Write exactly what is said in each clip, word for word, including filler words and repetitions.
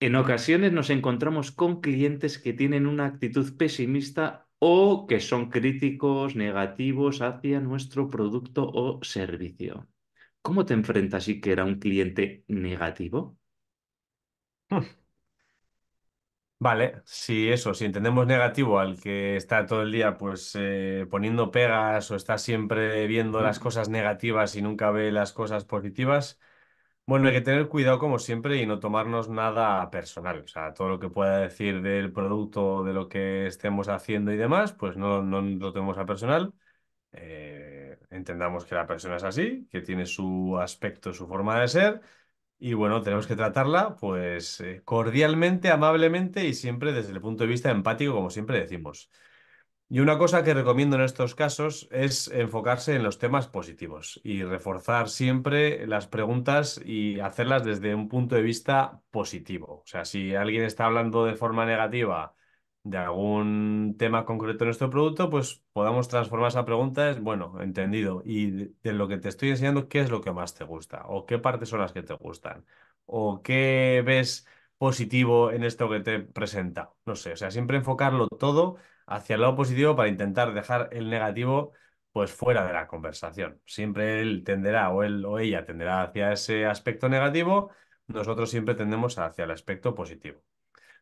En ocasiones nos encontramos con clientes que tienen una actitud pesimista o que son críticos, negativos hacia nuestro producto o servicio. ¿Cómo te enfrentas, Iker, a un cliente negativo? Hmm. Vale, si eso, si entendemos negativo al que está todo el día pues eh, poniendo pegas o está siempre viendo las cosas negativas y nunca ve las cosas positivas, bueno, hay que tener cuidado como siempre y no tomarnos nada personal. O sea, todo lo que pueda decir del producto, de lo que estemos haciendo y demás, pues no, no lo tomemos a personal. Eh, entendamos que la persona es así, que tiene su aspecto, su forma de ser. Y bueno, tenemos que tratarla pues eh, cordialmente, amablemente y siempre desde el punto de vista empático, como siempre decimos. Y una cosa que recomiendo en estos casos es enfocarse en los temas positivos y reforzar siempre las preguntas y hacerlas desde un punto de vista positivo. O sea, si alguien está hablando de forma negativa de algún tema concreto de nuestro producto, pues podamos transformar esa pregunta en, bueno, entendido, y de, de lo que te estoy enseñando, ¿qué es lo que más te gusta? ¿O qué partes son las que te gustan? ¿O qué ves positivo en esto que te he presentado? No sé, o sea, siempre enfocarlo todo hacia el lado positivo para intentar dejar el negativo pues fuera de la conversación. Siempre él tenderá o él o ella tenderá hacia ese aspecto negativo, nosotros siempre tendemos hacia el aspecto positivo.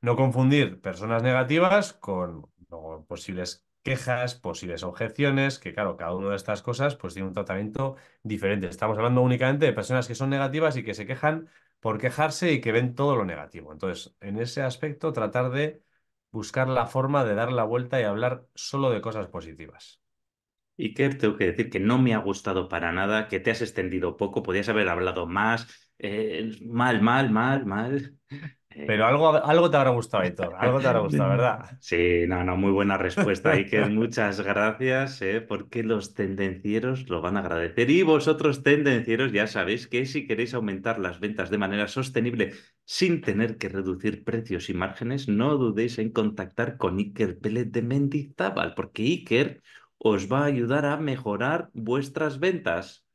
No confundir personas negativas con no, posibles quejas, posibles objeciones, que claro, cada una de estas cosas pues tiene un tratamiento diferente. Estamos hablando únicamente de personas que son negativas y que se quejan por quejarse y que ven todo lo negativo. Entonces, en ese aspecto, tratar de buscar la forma de dar la vuelta y hablar solo de cosas positivas. Iker, tengo que decir que no me ha gustado para nada, que te has extendido poco, podías haber hablado más, eh, mal, mal, mal, mal... Pero algo, algo te habrá gustado, Héctor, algo te habrá gustado, ¿verdad? Sí, no, no, muy buena respuesta, Iker, muchas gracias, ¿eh? Porque los tendencieros lo van a agradecer. Y vosotros, tendencieros, ya sabéis que si queréis aumentar las ventas de manera sostenible sin tener que reducir precios y márgenes, no dudéis en contactar con Iker Pellet de Menditabal, porque Iker os va a ayudar a mejorar vuestras ventas.